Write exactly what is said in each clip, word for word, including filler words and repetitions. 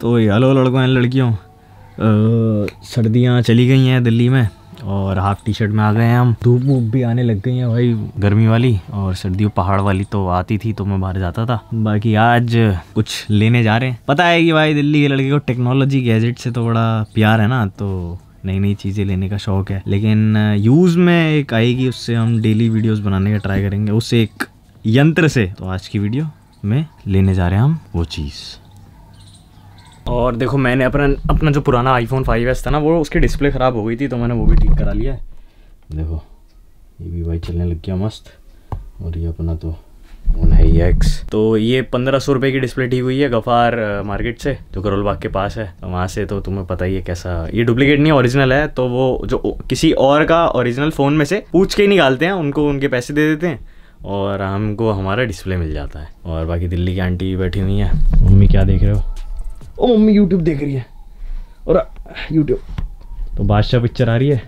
तो हेलो लड़कों एंड लड़कियों, सर्दियाँ चली गई हैं दिल्ली में और हाफ टी शर्ट में आ गए हैं हम। धूप वूप भी आने लग गई हैं भाई, गर्मी वाली, और सर्दियों पहाड़ वाली तो आती थी तो मैं बाहर जाता था। बाकी आज कुछ लेने जा रहे हैं। पता है कि भाई दिल्ली के लड़के को टेक्नोलॉजी गैजेट से तो बड़ा प्यार है ना, तो नई नई चीज़ें लेने का शौक़ है। लेकिन यूज़ में एक आएगी, उससे हम डेली वीडियोज़ बनाने का ट्राई करेंगे, उस एक यंत्र से। तो आज की वीडियो में लेने जा रहे हैं हम वो चीज़। और देखो मैंने अपना अपना जो पुराना आईफोन फाइव एस था ना, वो उसकी डिस्प्ले ख़राब हो गई थी तो मैंने वो भी ठीक करा लिया है। देखो ये भी भाई चलने लग गया मस्त। और ये अपना तो फोन है ये एक्स। तो ये पंद्रह सौ रुपये की डिस्प्ले ठीक हुई है गफार मार्केट से, जो करोल बाग के पास है। तो वहाँ से तो तुम्हें पता ही है कैसा, ये डुप्लीकेट नहीं ओरिजिनल है। तो वो जो किसी और का ओरिजिनल फ़ोन में से पूछ के ही निकालते हैं, उनको उनके पैसे दे देते हैं और हमको हमारा डिस्प्ले मिल जाता है। और बाकी दिल्ली की आंटी बैठी हुई हैं। मम्मी क्या देख रहे हो? ओ मम्मी यूट्यूब देख रही है। और यूट्यूब तो बादशाह पिक्चर आ रही है।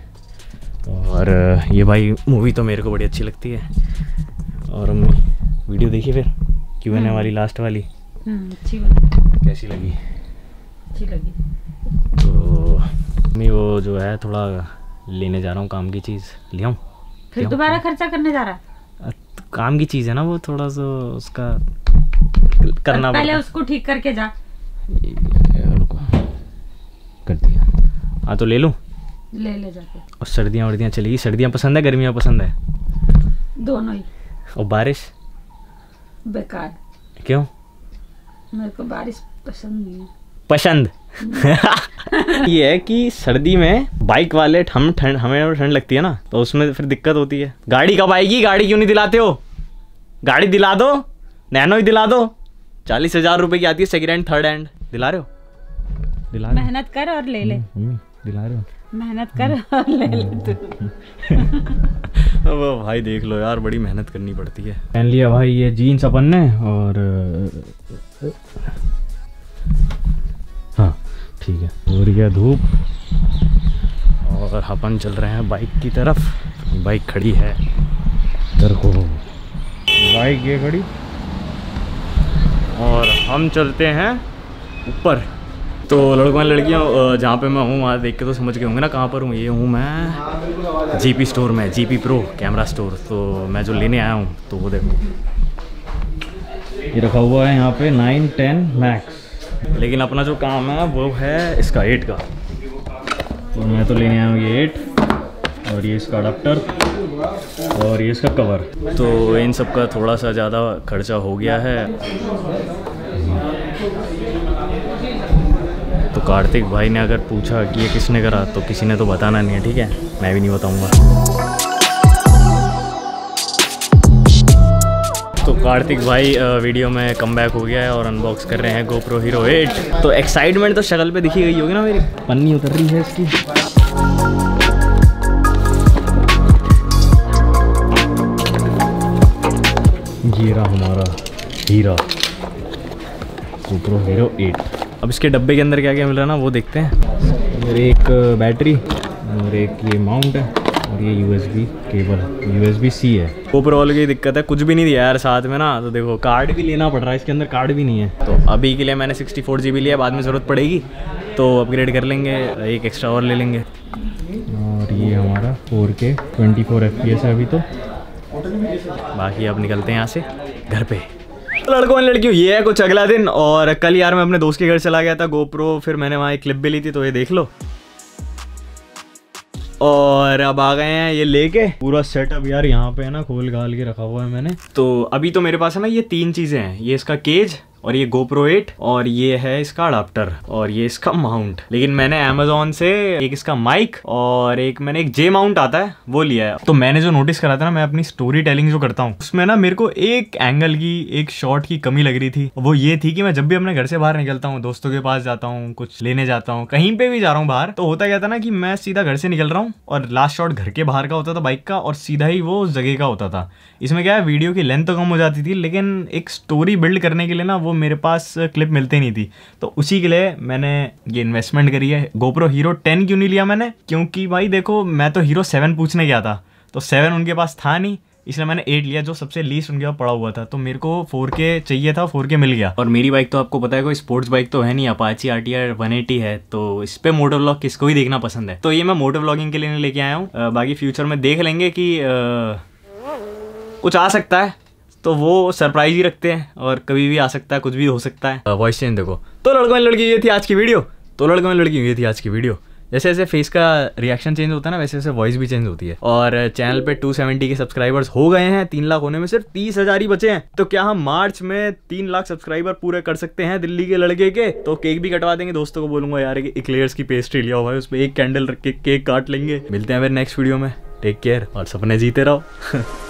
और ये भाई मूवी तो मेरे को बड़ी अच्छी लगती है। और मम्मी वीडियो देखी फिर क्यू एन ए वाली, लास्ट वाली अच्छी लगी। कैसी लगी? अच्छी लगी। तो मम्मी वो जो है थोड़ा लेने जा रहा हूँ, काम की चीज़ ले आऊँ। फिर दोबारा खर्चा करने जा रहा है? काम की चीज़ है ना, वो थोड़ा सा उसका करना, पहले उसको ठीक करके जा। कर दिया हाँ, तो ले लूँ, ले ले जाके। और सर्दियाँ वर्दियाँ चलेगी, सर्दियाँ पसंद है, गर्मियाँ पसंद है? दोनों ही। और बारिश बेकार। क्यों? मेरे को बारिश पसंद नहीं है। पसंद ये है कि सर्दी में बाइक वाले, हम ठंड हमें ठंड लगती है ना, तो उसमें फिर दिक्कत होती है। गाड़ी कब आएगी? गाड़ी क्यों नहीं दिलाते हो? गाड़ी दिला दो, नैनो ही दिला दो। चालीस हजार रुपए की आती है सेकेंड हैंड, थर्ड हैंड। दिला रहे हो? दिला रहे हो? मेहनत कर और ले ले। दिला रहे हो? मेहनत कर और ले ले तू। वो भाई देख लो यार, बड़ी मेहनत करनी पड़ती है। पहन लिया भाई ये जीन्स अपन ने। और हाँ ठीक है, हो रही है धूप और अपन चल रहे हैं बाइक की तरफ। बाइक खड़ी है, इधर को बाइक ये खड़ी, और हम चलते हैं ऊपर। तो लड़कों लड़कियों, जहाँ पे मैं हूँ वहाँ देख के तो समझ गए होंगे ना कहाँ पर हूँ। ये हूँ मैं जीपी स्टोर में, जीपी प्रो कैमरा स्टोर। तो मैं जो लेने आया हूँ तो वो देखो, ये रखा हुआ है यहाँ पे नाइन टेन मैक्स। लेकिन अपना जो काम है वो है इसका एट का। तो मैं तो लेने आया हूँ ये एट, और ये इसका अडाप्टर, और ये इसका कवर। तो इन सब का थोड़ा सा ज़्यादा खर्चा हो गया है। तो कार्तिक भाई ने अगर पूछा कि ये किसने करा, तो किसी ने तो बताना नहीं है, ठीक है? मैं भी नहीं बताऊंगा। तो कार्तिक भाई वीडियो में कमबैक हो गया है और अनबॉक्स कर रहे हैं GoPro Hero एट। तो एक्साइटमेंट तो शक्ल पे दिखी गई होगी ना मेरी, पन्नी उतर रही है इसकी। ये रहा हमारा हीरा GoPro Hero एट। अब इसके डब्बे के अंदर क्या क्या मिल रहा है ना, वो देखते हैं। और एक बैटरी, और एक ये माउंट है, और ये यूएसबी केबल है, यूएसबी सी है। GoPro वाले की दिक्कत है, कुछ भी नहीं दिया यार साथ में ना। तो देखो कार्ड भी लेना पड़ रहा है, इसके अंदर कार्ड भी नहीं है। तो अभी के लिए मैंने सिक्सटी फोर जी बी लिया, बाद में ज़रूरत पड़ेगी तो अपग्रेड कर लेंगे, एक एक्स्ट्रा और ले लेंगे। और ये हमारा four K twenty four F P S है अभी। तो बाकी अब निकलते हैं यहाँ से घर पे। लड़कों और लड़कियों, ये है कुछ अगला दिन। और कल यार मैं अपने दोस्त के घर चला गया था GoPro, फिर मैंने वहाँ एक क्लिप भी ली थी, तो ये देख लो। और अब आ गए हैं ये लेके, पूरा सेटअप यार यहाँ पे है ना, खोल घाल के रखा हुआ है मैंने। तो अभी तो मेरे पास है ना ये तीन चीज़ें हैं, ये इसका केज, और ये GoPro एट, और ये है इसका अडाप्टर, और ये इसका माउंट। लेकिन मैंने Amazon से एक इसका माइक, और एक मैंने एक जे माउंट आता है वो लिया है। तो मैंने जो नोटिस करा था ना, मैं अपनी स्टोरी टेलिंग जो करता हूँ उसमें ना, मेरे को एक एंगल की, एक शॉट की कमी लग रही थी। वो ये थी कि मैं जब भी अपने घर से बाहर निकलता हूँ, दोस्तों के पास जाता हूँ, कुछ लेने जाता हूँ, कहीं पे भी जा रहा हूँ बाहर, तो होता क्या था ना कि मैं सीधा घर से निकल रहा हूँ और लास्ट शॉट घर के बाहर का होता था बाइक का, और सीधा ही वो उस जगह का होता था। इसमें क्या है, वीडियो की लेंथ तो कम हो जाती थी, लेकिन एक स्टोरी बिल्ड करने के लिए ना मेरे पास क्लिप मिलती नहीं थी। तो उसी के लिए मैंने ये इन्वेस्टमेंट करी है। GoPro Hero टेन क्यों नहीं लिया मैंने? क्योंकि भाई देखो, मैं तो Hero सेवन पूछने गया था, तो सेवन उनके पास था नहीं, इसलिए मैंने एट लिया जो सबसे लीस्ट उनके पास पड़ा हुआ था। तो मेरे को फोर के चाहिए था, फोर के मिल गया। और मेरी बाइक तो आपको पता है कोई स्पोर्ट्स बाइक तो है नहीं, अपाची आरटीआर वन एटी है। तो इस पे मोटर व्लॉग किसको ही देखना पसंद है। तो ये मैं मोटर व्लॉगिंग के लिए लेके आया हूँ, बाकी फ्यूचर में देख लेंगे कि आ, कुछ आ सकता है तो वो सरप्राइज ही रखते हैं और कभी भी आ सकता है, कुछ भी हो सकता है। वॉइस चेंज देखो। तो लड़कों में लड़की ये थी आज की वीडियो। तो लड़कों में लड़की ये थी आज की वीडियो। जैसे जैसे फेस का रिएक्शन चेंज होता है ना, वैसे वैसे वॉइस भी चेंज होती है। और चैनल पे टू सेवेंटी के सब्सक्राइबर्स हो गए हैं। तीन लाख होने में सिर्फ तीस हजार ही बचे हैं। तो क्या हम मार्च में तीन लाख सब्सक्राइबर पूरे कर सकते हैं दिल्ली के लड़के के? तो केक भी कटवा देंगे, दोस्तों को बोलूंगा यार इक्लेयर्स की पेस्ट्री लिया हुआ है, उसमें एक कैंडल रख के केक काट लेंगे। मिलते हैं फिर नेक्स्ट वीडियो में, टेक केयर और सपने जीते रहो।